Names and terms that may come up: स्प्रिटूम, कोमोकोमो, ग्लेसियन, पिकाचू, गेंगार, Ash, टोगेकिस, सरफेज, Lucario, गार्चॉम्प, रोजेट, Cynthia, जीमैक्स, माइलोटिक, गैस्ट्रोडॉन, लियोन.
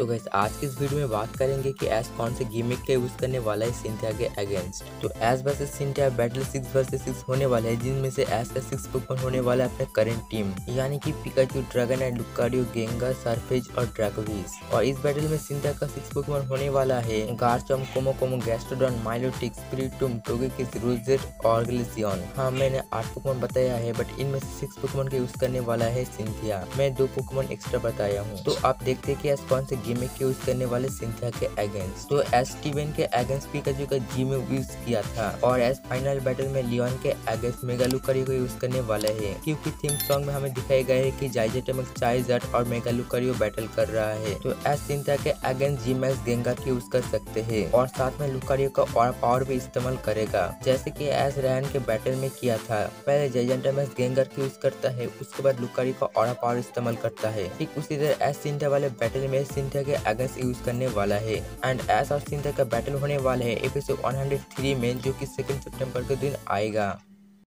तो गाइस आज की इस वीडियो में बात करेंगे कि एस कौन से गिमिक का यूज करने वाला है सिंथिया के अगेंस्ट। तो Ash versus Cynthia battle 6 versus 6 होने वाला है, जिनमें से एस का 6 पोकेमॉन होने वाला है अपने करंट टीम, यानी कि पिकाचू, dragon and Lucario, गेंगार, सरफेज और ड्रैगोविस। और इस बैटल में सिंथिया का 6 पोकेमॉन होने वाला है गार्चॉम्प, कोमोकोमो, गैस्ट्रोडॉन, माइलोटिक, स्प्रिटूम, टोगेकिस, रोजेट और ग्लेसियन। हाँ, मैंने 8 पोकेमॉन बताया है, बट इनमें से 6 पोकेमॉन का यूज करने वाला है सिंथिया। मैं 2 पोकेमॉन एक्स्ट्रा बताया हूँ। तो आप देखते हैं कि एस कौन से गिमिक के यूज करने वाले सिंथिया के अगेंस्ट। तो एस टीवेन के अगेंस्ट पिकाचू का गिमिक यूज किया था, और एस फाइनल बैटल में लियोन के अगेंस्ट मेगा लुकारियो को यूज करने वाला है, क्योंकि थीम सॉन्ग में हमें दिखाया गया है कि जाइजेटमक, चाइजट और मेगा लुकारियो बैटल कर रहा है। तो एस सिंथिया के अगेंस्ट जीमैक्स, गेंगार के यूज कर सकते है, और साथ में लुकारियो का और पावर भी इस्तेमाल करेगा, जैसे की एस रेहान के बैटल में किया था। पहले जाइजेटमक गेंगार के यूज करता है, उसके बाद लुकारियो का और पावर इस्तेमाल करता है। ठीक उसी तरह एस सिंथिया वाले बैटल में सिंथिया के अगेंस्ट यूज करने वाला है। एंड एस और सिंथिया का बैटल होने वाला है एपिसोड 103 में, जो कि 2 सितंबर के दिन आएगा।